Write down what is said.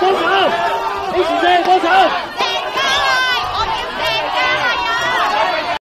广场，你前进广场。